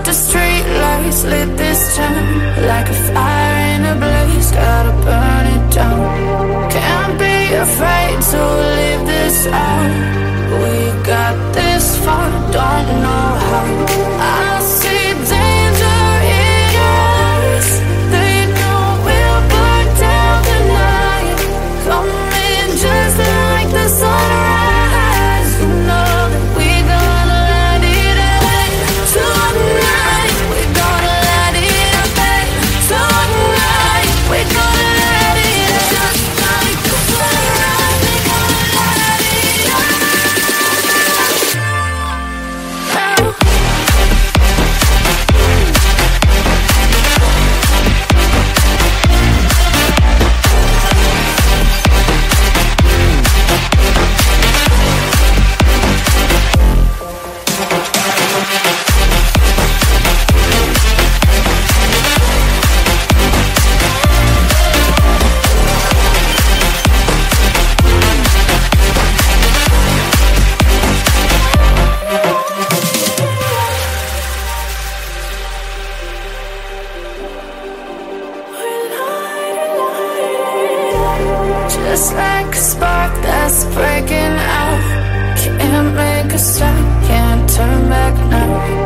with the street lights lit this town like a fire in a blaze, gotta burn it down. Can't be afraid to leave this out. We got this far, don't know how. I see danger in us. They know we'll burn down the night. Come in just like the sunrise. You know that we gonna light it up tonight. We gonna light it up tonight. We gonna light it up just like the sunrise. We gonna light it up now. Just like a spark that's breaking out, can't make a stop, can't turn back now.